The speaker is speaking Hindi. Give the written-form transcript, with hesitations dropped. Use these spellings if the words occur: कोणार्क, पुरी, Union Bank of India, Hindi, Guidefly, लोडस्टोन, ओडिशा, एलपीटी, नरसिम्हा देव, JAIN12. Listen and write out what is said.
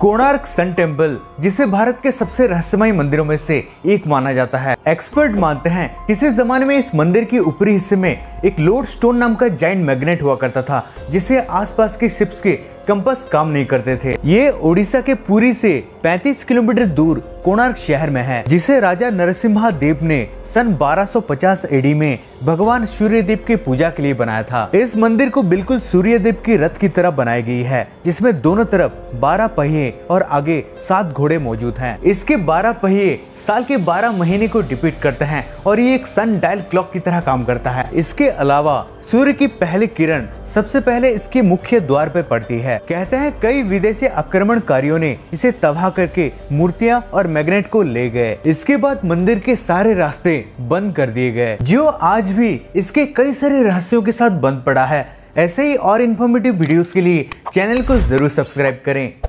कोणार्क सन टेम्पल, जिसे भारत के सबसे रहस्यमय मंदिरों में से एक माना जाता है। एक्सपर्ट मानते हैं किसी जमाने में इस मंदिर के ऊपरी हिस्से में एक लोडस्टोन नाम का जायंट मैग्नेट हुआ करता था, जिसे आसपास के शिप्स के कंपास काम नहीं करते थे। ये ओडिशा के पुरी से 35 किलोमीटर दूर कोणार्क शहर में है, जिसे राजा नरसिम्हा देव ने सन 1250 एडी में भगवान सूर्यदेव की पूजा के लिए बनाया था। इस मंदिर को बिल्कुल सूर्यदेव की रथ की तरह बनाई गई है, जिसमें दोनों तरफ 12 पहिए और आगे 7 घोड़े मौजूद हैं। इसके 12 पहिए साल के 12 महीने को डिपिक्ट करते हैं और ये एक सन डायल क्लॉक की तरह काम करता है। इसके अलावा सूर्य की पहली किरण सबसे पहले इसके मुख्य द्वार पर पड़ती है। कहते हैं कई विदेशी आक्रमणकारियों ने इसे तबाह करके मूर्तियां और मैग्नेट को ले गए। इसके बाद मंदिर के सारे रास्ते बंद कर दिए गए, जो आज भी इसके कई सारे रहस्यों के साथ बंद पड़ा है। ऐसे ही और इन्फॉर्मेटिव वीडियोस के लिए चैनल को जरूर सब्सक्राइब करें।